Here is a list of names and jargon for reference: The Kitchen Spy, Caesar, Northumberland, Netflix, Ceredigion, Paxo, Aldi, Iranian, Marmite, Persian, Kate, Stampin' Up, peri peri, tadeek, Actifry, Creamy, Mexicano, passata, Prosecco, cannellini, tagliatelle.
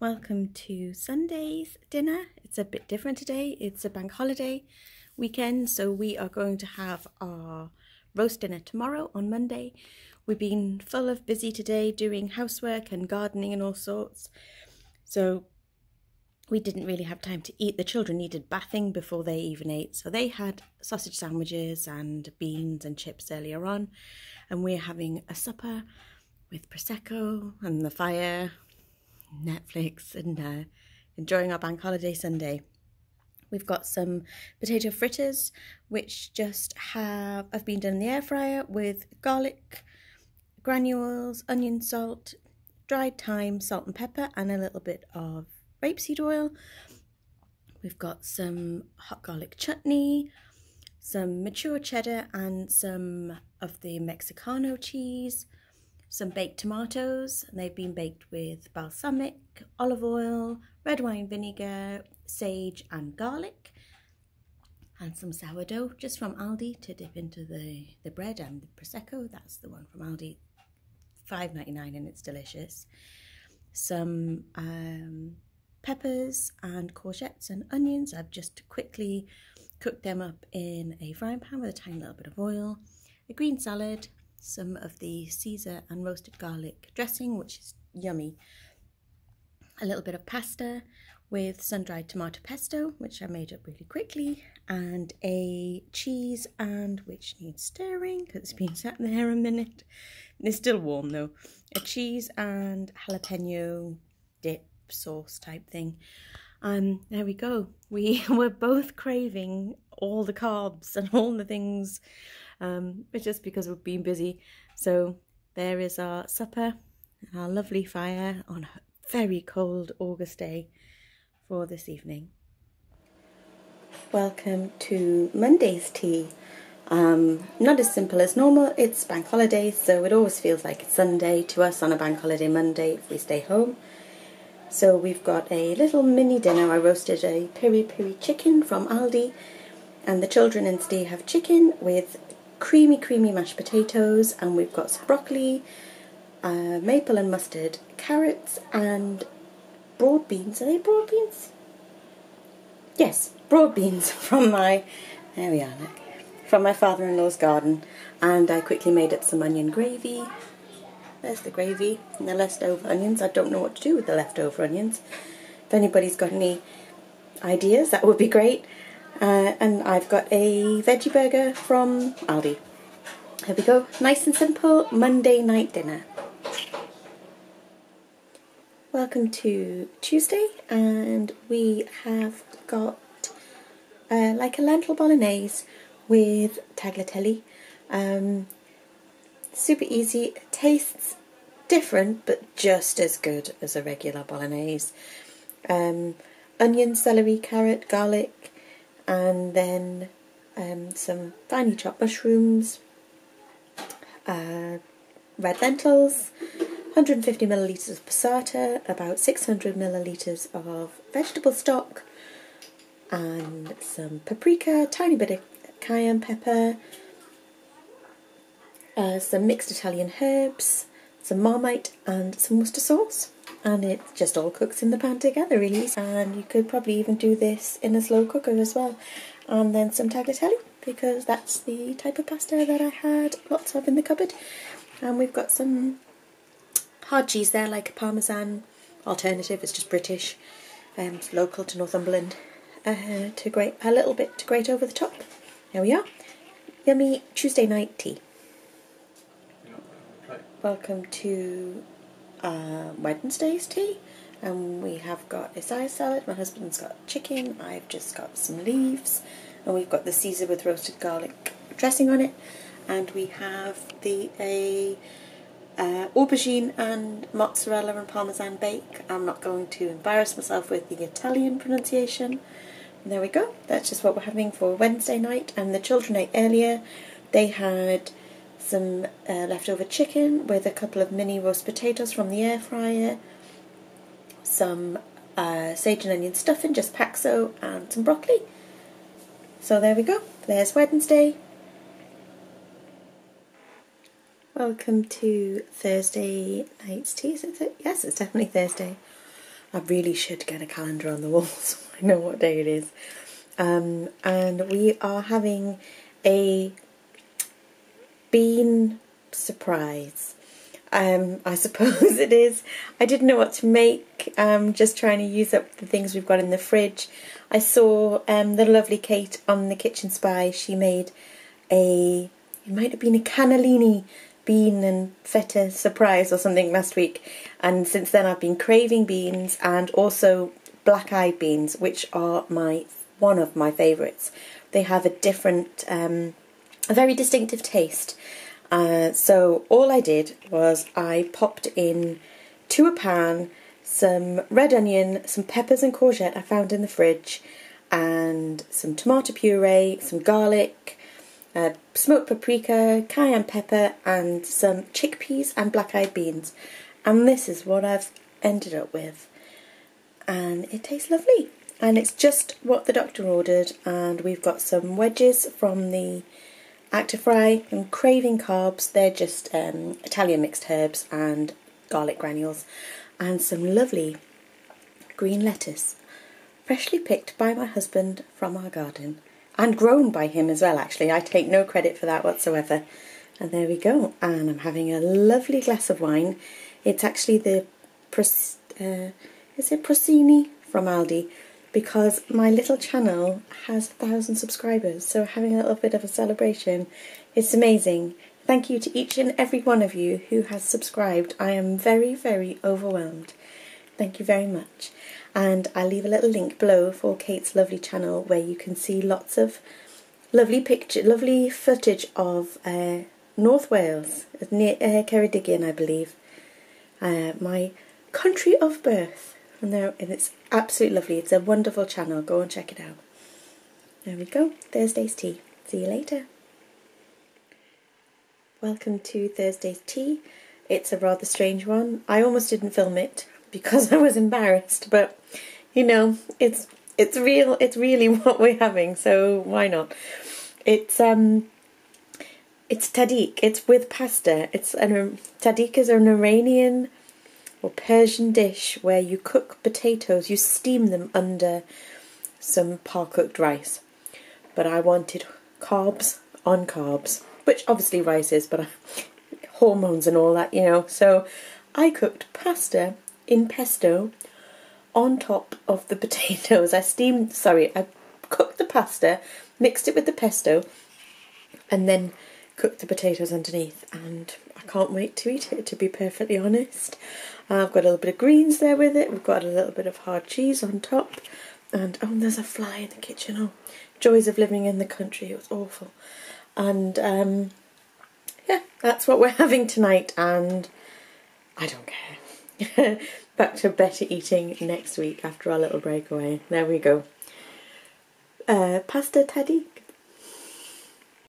Welcome to Sunday's dinner. It's a bit different today. It's a bank holiday weekend, so we are going to have our roast dinner tomorrow on Monday. We've been full of busy today doing housework and gardening and all sorts, so we didn't really have time to eat. The children needed bathing before they even ate, so they had sausage sandwiches and beans and chips earlier on, and we're having a supper with Prosecco and the fire, Netflix, and enjoying our bank holiday Sunday. We've got some potato fritters which have been done in the air fryer with garlic granules, onion salt, dried thyme, salt and pepper, and a little bit of rapeseed oil. We've got some hot garlic chutney, some mature cheddar and some of the Mexicano cheese, some baked tomatoes, and they've been baked with balsamic, olive oil, red wine vinegar, sage and garlic, and some sourdough just from Aldi to dip into the bread and the Prosecco. That's the one from Aldi, $5.99, and it's delicious. Some peppers and courgettes and onions. I've just quickly cooked them up in a frying pan with a tiny little bit of oil, a green salad, some of the Caesar and roasted garlic dressing, which is yummy, a little bit of pasta with sun-dried tomato pesto, which I made up really quickly, and a cheese and, which needs stirring because it's been sat there a minute, it's still warm though, a cheese and jalapeno dip sauce type thing. There we go. We were both craving all the carbs and all the things, just because we've been busy. So there is our supper, our lovely fire on a very cold August day for this evening. Welcome to Monday's tea. Not as simple as normal. It's bank holiday, so it always feels like it's Sunday to us on a bank holiday Monday if we stay home. So we've got a little mini dinner. I roasted a peri peri chicken from Aldi, and the children and Steve have chicken with creamy mashed potatoes, and we've got some broccoli, maple and mustard carrots, and broad beans. Are they broad beans? Yes, broad beans from my, there we are, look, from my father-in-law's garden. And I quickly made up some onion gravy. There's the gravy and the leftover onions. I don't know what to do with the leftover onions. If anybody's got any ideas, that would be great. And I've got a veggie burger from Aldi. Here we go. Nice and simple Monday night dinner. Welcome to Tuesday, and we have got like a lentil bolognese with tagliatelle. Super easy, tastes different but just as good as a regular bolognese. Onion, celery, carrot, garlic, and then some finely chopped mushrooms, red lentils, 150 millilitres of passata, about 600 millilitres of vegetable stock, and some paprika, tiny bit of cayenne pepper, some mixed Italian herbs, some Marmite and some Worcester sauce, and it just all cooks in the pan together really easy. And you could probably even do this in a slow cooker as well. And then some tagliatelle, because that's the type of pasta that I had lots of in the cupboard. And we've got some hard cheese there, like a Parmesan alternative, it's just British, it's local to Northumberland, a little bit to grate over the top. There we are. Yummy Tuesday night tea. Welcome to Wednesday's tea, and we have got a Caesar salad. My husband's got chicken, I've just got some leaves, and we've got the Caesar with roasted garlic dressing on it, and we have the aubergine and mozzarella and parmesan bake. I'm not going to embarrass myself with the Italian pronunciation. And there we go, that's just what we're having for Wednesday night. And the children ate earlier. They had some leftover chicken with a couple of mini roast potatoes from the air fryer, some sage and onion stuffing, just Paxo, and some broccoli. So there we go, there's Wednesday. Welcome to Thursday night's tea. Yes, it's definitely Thursday. I really should get a calendar on the wall so I know what day it is. And we are having a bean surprise. I suppose it is. I didn't know what to make, just trying to use up the things we've got in the fridge. I saw the lovely Kate on The Kitchen Spy. She made a, it might have been a cannellini bean and feta surprise or something last week, and since then I've been craving beans, and also black-eyed beans, which are one of my favourites. They have a different, a very distinctive taste. So all I did was I popped in to a pan some red onion, some peppers and courgette I found in the fridge, and some tomato puree, some garlic, smoked paprika, cayenne pepper, and some chickpeas and black-eyed beans. And this is what I've ended up with. And it tastes lovely. And it's just what the doctor ordered. And we've got some wedges from the Actifry. I'm craving carbs. They're just Italian mixed herbs and garlic granules, and some lovely green lettuce, freshly picked by my husband from our garden, and grown by him as well, actually. I take no credit for that whatsoever. And there we go. And I'm having a lovely glass of wine. It's actually the Prosecco from Aldi, because my little channel has 1,000 subscribers, so having a little bit of a celebration. It's amazing. Thank you to each and every one of you who has subscribed. I am very, very overwhelmed. Thank you very much. And I'll leave a little link below for Kate's lovely channel, where you can see lots of lovely picture, lovely footage of North Wales, near Ceredigion, I believe, my country of birth. And it's absolutely lovely. It's a wonderful channel. Go and check it out. There we go. Thursday's tea. See you later. Welcome to Thursday's tea. It's a rather strange one. I almost didn't film it because I was embarrassed, but you know, it's real. It's really what we're having, so why not? It's tadeek. It's with pasta. Tadeek is an Iranian or Persian dish where you cook potatoes, you steam them under some par-cooked rice. But I wanted carbs on carbs, which obviously rice is, but hormones and all that, you know. So I cooked pasta in pesto on top of the potatoes. I cooked the pasta, mixed it with the pesto, and then cooked the potatoes underneath, and I can't wait to eat it, to be perfectly honest. I've got a little bit of greens there with it, we've got a little bit of hard cheese on top, and oh, and there's a fly in the kitchen. Oh, joys of living in the country, it was awful. And yeah, that's what we're having tonight, and I don't care. Back to better eating next week after our little breakaway. There we go. Pasta tadeek.